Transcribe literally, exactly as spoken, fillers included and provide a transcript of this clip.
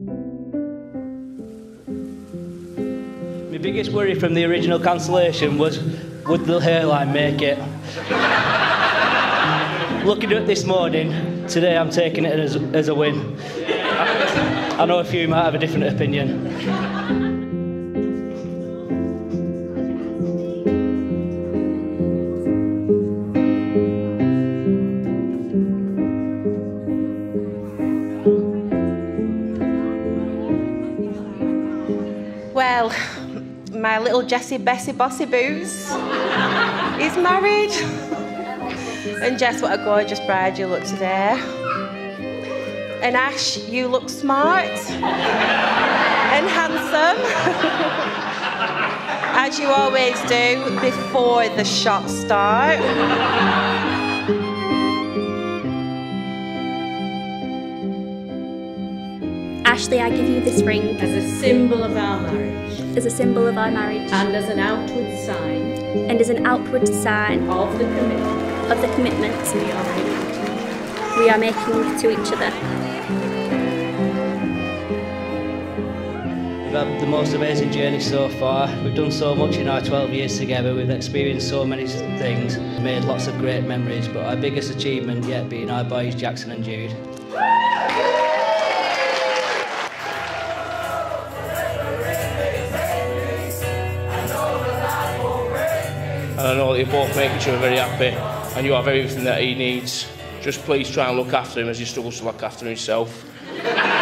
My biggest worry from the original cancellation was, would the hairline make it? Looking at it this morning, today I'm taking it as, as a win. I, I know a few might have a different opinion. Well, my little Jessie Bessie Bossy Boots is married. And Jess, what a gorgeous bride you look today. And Ash, you look smart and handsome. As you always do before the shots start. Ashley, I give you this ring. As a symbol of our marriage. As a symbol of our marriage. And as an outward sign. And as an outward sign. Of the commitment. Of the commitment. We are making. We are making to each other. We've had the most amazing journey so far. We've done so much in our twelve years together. We've experienced so many things. We've made lots of great memories. But our biggest achievement yet being our boys, Jackson and Jude. And I know that you both make each other very happy and you have everything that he needs. Just please try and look after him as he struggles to look after himself.